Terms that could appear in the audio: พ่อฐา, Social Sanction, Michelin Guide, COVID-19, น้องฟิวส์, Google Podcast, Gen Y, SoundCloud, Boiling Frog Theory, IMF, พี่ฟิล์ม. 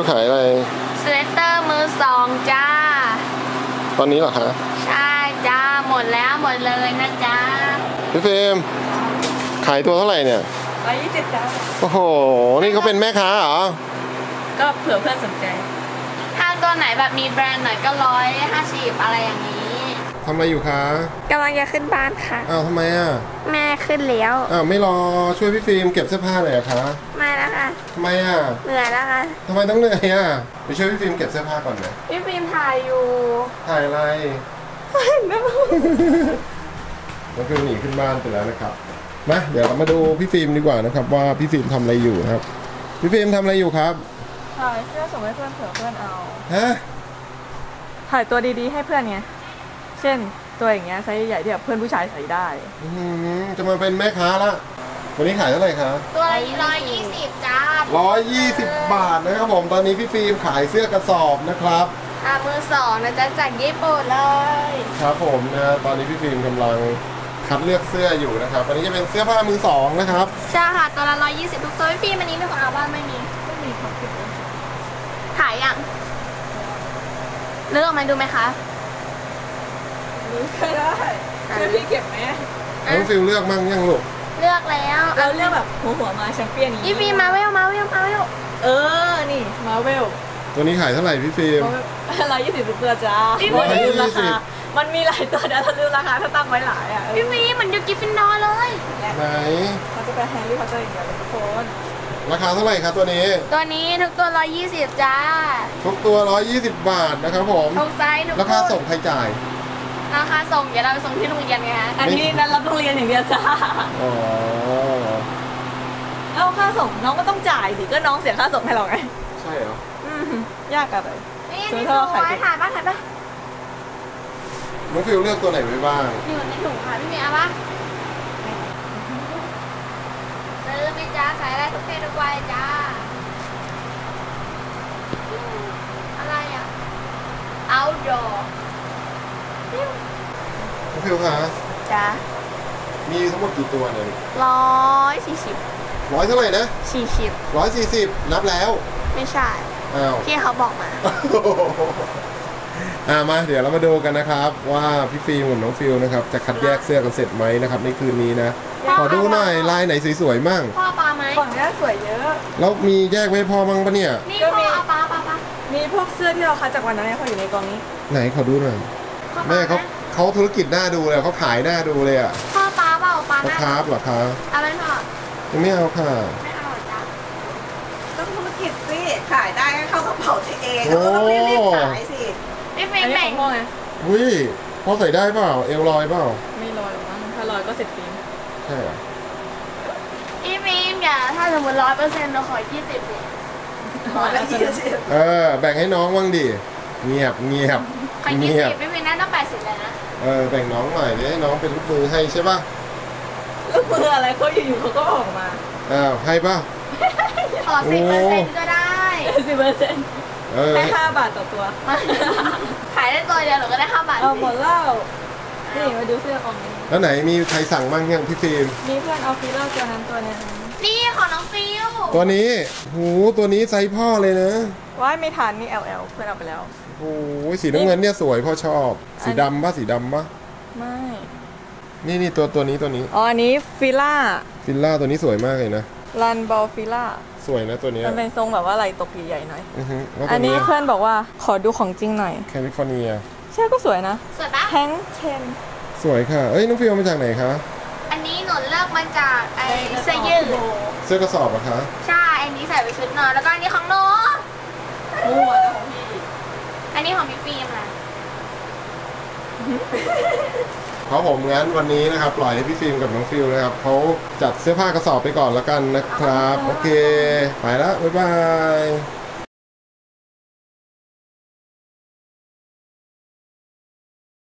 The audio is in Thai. วขายอะไรสเวตเตอร์มือสองจ้าตอนนี้เหรอคะใช่จ้าหมดแล้วหมดเลยนะจ้าพี่เฟรมขายตัวเท่าไหร่เนี่ย120จ้าโอ้โหนี่เขาเป็นแม่ค้าเหรอก็เผื่อเพื่อนสนใจถ้าตัวไหนแบบมีแบรนด์หน่อยก็150อะไรอย่างนี้ทำอะไรอยู่คะกำลังจะขึ้นบ้านค่ะอ้าวทำไมอ่ะแม่ขึ้นแล้วอ้าวไม่รอช่วยพี่ฟิล์มเก็บเสื้อผ้าหน่อยคะไม่แล้วค่ะทำไมอ่ะเหนื่อยแล้วค่ะทำไมต้องเหนื่อยอ่ะไปช่วยพี่ฟิล์มเก็บเสื้อผ้าก่อนไหมพี่ฟิล์มถ่ายอยู่ถ่ายอะไรแล้วก็หนีขึ้นบ้านไปแล้วนะครับมาเดี๋ยวเรามาดูพี่ฟิล์มดีกว่านะครับว่าพี่ฟิล์มทำอะไรอยู่นะครับพี่ฟิล์มทำอะไรอยู่ครับถ่ายเสื้อส่งให้เพื่อนเผื่อเพื่อนเอาฮะถ่ายตัวดีๆให้เพื่อนไงเช่นตัวอย่างเงี้ยไซส์ใหญ่ที่แบบเพื่อนผู้ชายใส่ได้จะมาเป็นแม่ค้าละวันนี้ขายเท่าไหร่คะตัว120จ้า120 บาทนะครับผมตอนนี้พี่ฟิล์มขายเสื้อกระสอบนะครับมือสองนะจ๊ะจากญี่ปุ่นเลยครับผมนะตอนนี้พี่ฟิล์มกำลังคัดเลือกเสื้ออยู่นะครับวันนี้จะเป็นเสื้อผ้ามือสองนะครับใช่ค่ะตัวละ120ทุกตัวพี่ฟิล์มวันนี้มีของเอาบ้านไม่มีไม่มีของขายยังเลือกมาดูไหมคะก็ได้ช่วยพี่เก็บไหมน้องฟิลเลือกมั่งยังลูกเลือกแล้วเราเลือกแบบหัวมาแชมเปี้ยนนี้พี่ฟิลมาเวลนี่มาเวลตัวนี้ขายเท่าไหร่พี่ฟิล120ตัวจ้าพี่ฟิลลืมราคามันมีหลายตัวนะเราลืมราคาถ้าตั้งไว้หลายอ่ะพี่ฟิลมันอยู่กิฟฟินดอร์เลยไหนเขาจะไปแฮร์รี่พอตเตอร์อย่างเงี้ยทุกคนราคาเท่าไหร่ครับตัวนี้ทุกตัว120จ้าทุกตัว120 บาทนะครับผมราคาส่งใครจ่ายนะคะส่งเดี๋ยวเราไปส่งที่โรงเรียนไงคะอันนี้นั้นรับโรงเรียนอย่างเดียวจ้าอ๋อเอาค่าส่งน้องก็ต้องจ่ายสิก็น้องเสียค่าส่งให้เราไงใช่เหรอยากกับเลยซื้อเท่าไหร่ถ่ายป่ะน้องฟิวเลือกตัวไหนไว้บ้างอยู่ในถุงค่ะพี่เมียป่ะซื้อไหมจ้าขายอะไรทุกเพศทุกวัยจ้าอะไรอ่ะ outdoorน้องฟิวคะจ้ามีทั้งหมดกี่ตัวเนี่ย140เท่าไหร่นะ40นับแล้วไม่ใช่ที่เขาบอกมามาเดี๋ยวเรามาดูกันนะครับว่าพี่ฟิวกับน้องฟิวนะครับจะคัดแยกเสื้อกันเสร็จไหมนะครับในคืนนี้นะขอดูหน่อยลายไหนสวยๆมั่งพ่อปลาไหมของนี้สวยเยอะแล้วมีแยกไว้พอมั่งปะเนี่ยนี่พ่อเอาปลามีพวกเสื้อที่เราคัดจากวันนั้นเนี่ยเขาอยู่ในกองนี้ไหนขอดูหน่อยแม่เขาธุรกิจหน้าดูเลยเขาขายหน้าดูเลยอ่ะพ่อปลาเปล่าปลาหน้าครับเหรอคะอะไรพ่อยังไม่เอาค่ะไม่เอาจ้ะต้องธุรกิจสิขายได้เข้ากระเป๋าตัวเองแล้วก็ต้องรีบขายสิไม่แบ่งพ่อไงอุ้ยพ่อใส่ได้เปล่าเอวลอยเปล่าไม่ลอยมั้งถ้าลอยก็เสร็จฟิล์มใช่เหรอพี่ฟิล์มอย่าถ้าสมมติ100%เราขอ20เลยขอแล้ว20แบ่งให้น้องบ้างดิเงียบ20ไม่เป็นน่าต้อง80เลยนะแบ่งน้องหน่อยดิน้องเป็นลูกมือให้ใช่ป่ะลูกมืออะไรเขาอยู่ๆเขาก็ออกมาให้ป่ะขอ 10% ก็ได้ 10% ได้5 บาทต่อตัวขายได้ตัวเดียวหนูก็ได้5 บาทหมดแล้วนี่มาดูเสื้อของนี้แล้วไหนมีใครสั่งบ้างยังพี่ฟิล์มมีเพื่อนเอาฟิลเลอร์ตัวนั้นตัวนี้นี่ของน้องฟิลตัวนี้หูตัวนี้ไซส์พ่อเลยนะว่าไม่ทันนี่ LL เพื่อนเอาไปแล้วโอ้ยสีน้ำเงินเนี่ยสวยพ่อชอบสีดำป่ะไม่นี่ตัวนี้อ๋ออันนี้ฟิล่าตัวนี้สวยมากเลยนะรันบอลฟิล่าสวยนะตัวนี้มันเป็นทรงแบบว่าไหล่ตกใหญ่ๆหน่อยอันนี้เพื่อนบอกว่าขอดูของจริงหน่อยแคลิฟอร์เนียใช่ก็สวยนะสวยปะแฮงเชนสวยค่ะเอ้ยน้องฟิวมาจากไหนคะอันนี้หนูเลือกมาจากไอเสื้อยืดเสื้อกระสอบอะคะใช่อันนี้ใส่ไปชุดนอนแล้วก็อันนี้ของหนูอันนี้ของพี่ฟิล์มนะเพราะผมงั้นวันนี้นะครับปล่อยให้พี่ฟิล์มกับน้องฟิวนะครับเขาจัดเสื้อผ้ากระสอบไปก่อนแล้วกันนะครับโอเคไปแล้วบ๊ายบาย